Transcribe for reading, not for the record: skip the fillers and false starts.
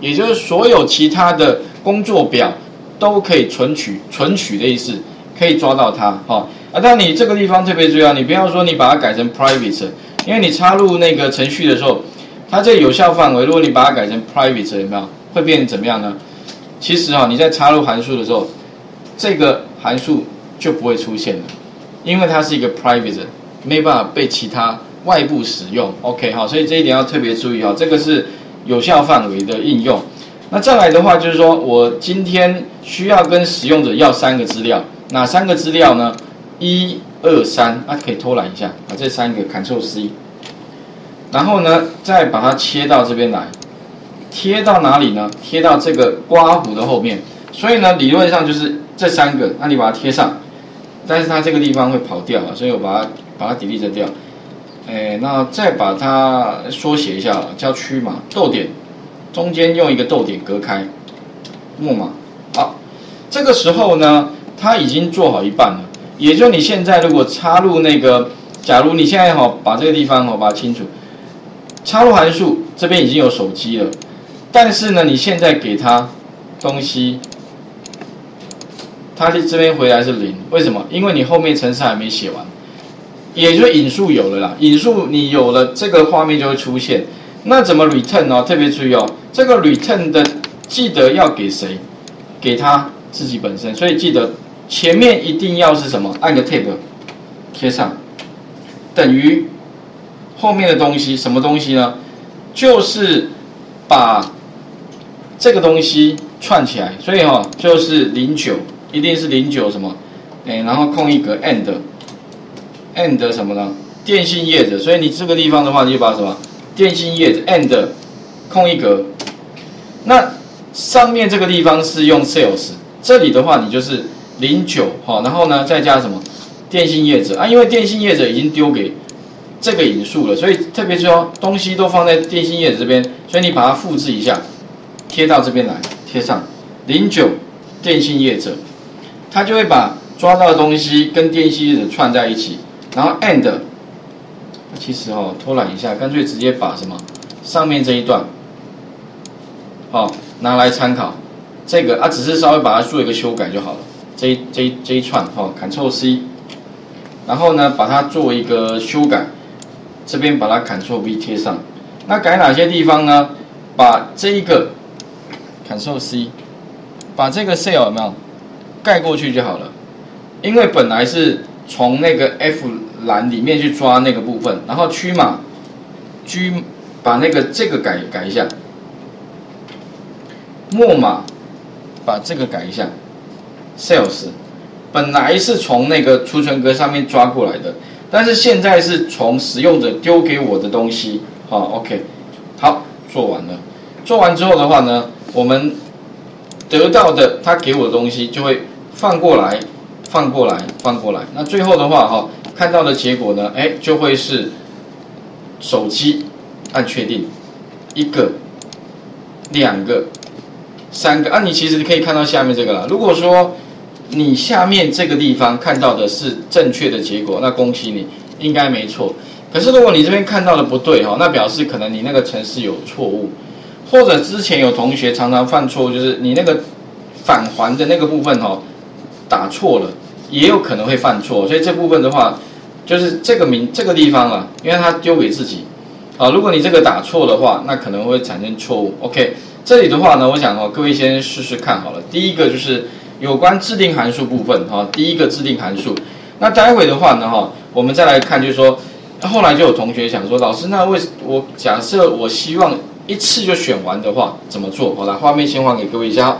也就是所有其他的工作表都可以存取，存取的意思可以抓到它哈。啊，但你这个地方特别重要，你不要说你把它改成 private， 因为你插入那个程序的时候，它这有效范围，如果你把它改成 private， 有没有会变成怎么样呢？其实哈，你在插入函数的时候，这个函数就不会出现了，因为它是一个 private， 没办法被其他外部使用。OK 哈，所以这一点要特别注意哈，这个是有效范围的应用。那再来的话，就是说我今天需要跟使用者要三个资料，哪三个资料呢？1、2、3，啊，可以偷懒一下，把这三个 Ctrl C， 然后呢，再把它切到这边来，贴到哪里呢？贴到这个刮弧的后面。所以呢，理论上就是这三个，那你把它贴上，但是它这个地方会跑掉啊，所以我把它 delete 掉。哎，那再把它缩写一下了，叫区码逗点，中间用一个逗点隔开，木马。好，这个时候呢，它已经做好一半了。也就你现在如果插入那个，假如你现在哈把这个地方哈把它清除，插入函数这边已经有手机了，但是呢，你现在给它东西，它这边回来是0，为什么？因为你后面程式还没写完。也就是引数有了啦，引数你有了，这个画面就会出现。那怎么 return 哦？特别注意哦，这个 return 的记得要给谁？给他自己本身。所以记得前面一定要是什么？按个 tab 贴上，等于后面的东西什么东西呢？就是把这个东西串起来。所以哈、哦，就是09，一定是09什么？哎，然后空一格 end。and 什么呢？电信业者，所以你这个地方的话，你就把什么电信业者 and 空一格，那上面这个地方是用 sales， 这里的话你就是09哈，然后呢再加什么电信业者啊，因为电信业者已经丢给这个引数了，所以特别说东西都放在电信业者这边，所以你把它复制一下，贴到这边来，贴上09电信业者，它就会把抓到的东西跟电信业者串在一起。然后 end， 其实哦，偷懒一下，干脆直接把什么上面这一段，哦拿来参考，这个啊只是稍微把它做一个修改就好了。这一串哦 ，Ctrl C， 然后呢把它做一个修改，这边把它 Ctrl V 贴上。那改哪些地方呢？把这一个 Ctrl C， 把这个 cell 有没有盖过去就好了，因为本来是。从那个 F 栏里面去抓那个部分，然后区码 G 把那个这个改一下，末码把这个改一下 ，Sales 本来是从那个储存格上面抓过来的，但是现在是从使用者丢给我的东西，好 ，OK， 好，做完了，做完之后的话呢，我们得到的他给我的东西就会放过来。放过来，放过来。那最后的话，哈，看到的结果呢，哎，就会是手机，按确定，1个、2个、3个。啊，你其实可以看到下面这个啦。如果说你下面这个地方看到的是正确的结果，那恭喜你，应该没错。可是如果你这边看到的不对，哈，那表示可能你那个程式有错误，或者之前有同学常常犯错误，就是你那个返还的那个部分，哈。打错了，也有可能会犯错，所以这部分的话，就是这个地方啊，因为它丢给自己，啊，如果你这个打错的话，那可能会产生错误。OK， 这里的话呢，我想哦，各位先试试看好了。第一个就是有关制定函数部分，哈，第一个制定函数。那待会的话呢，哈，我们再来看，就是说，后来就有同学想说，老师，那我假设我希望一次就选完的话，怎么做？好了，画面先还给各位一下。